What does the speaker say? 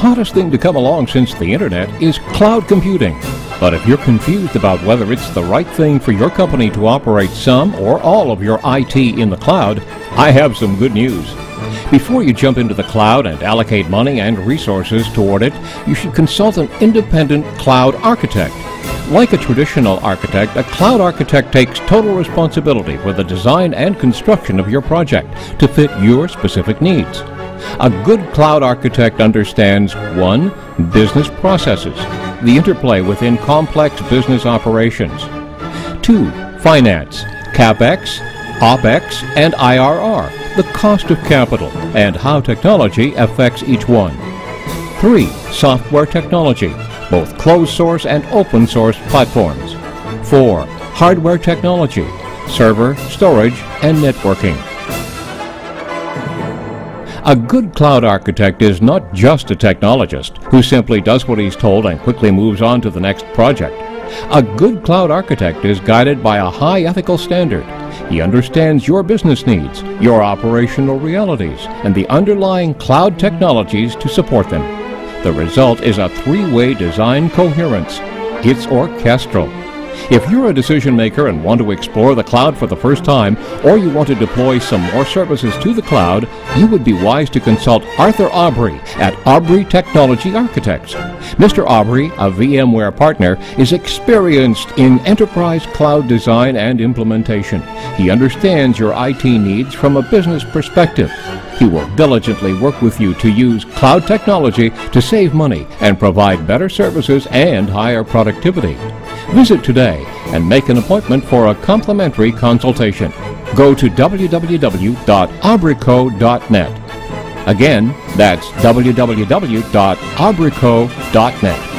hottest thing to come along since the internet is cloud computing. But if you're confused about whether it's the right thing for your company to operate some or all of your IT in the cloud, I have some good news. Before you jump into the cloud and allocate money and resources toward it, you should consult an independent cloud architect. Like a traditional architect, a cloud architect takes total responsibility for the design and construction of your project to fit your specific needs. A good cloud architect understands 1. Business processes, the interplay within complex business operations. 2. Finance, CapEx, OpEx, and IRR, the cost of capital and how technology affects each one. 3. Software technology, both closed source and open source platforms. 4. Hardware technology, server, storage, and networking. A good cloud architect is not just a technologist who simply does what he's told and quickly moves on to the next project. A good cloud architect is guided by a high ethical standard. He understands your business needs, your operational realities, and the underlying cloud technologies to support them. The result is a three-way design coherence. It's orchestral. If you're a decision maker and want to explore the cloud for the first time, or you want to deploy some more services to the cloud, you would be wise to consult Arthur Aubrey at Aubrey Technology Architects. Mr. Aubrey, a VMware partner, is experienced in enterprise cloud design and implementation. He understands your IT needs from a business perspective. He will diligently work with you to use cloud technology to save money and provide better services and higher productivity. Visit today and make an appointment for a complimentary consultation. Go to www.abrico.net. Again, that's www.abrico.net.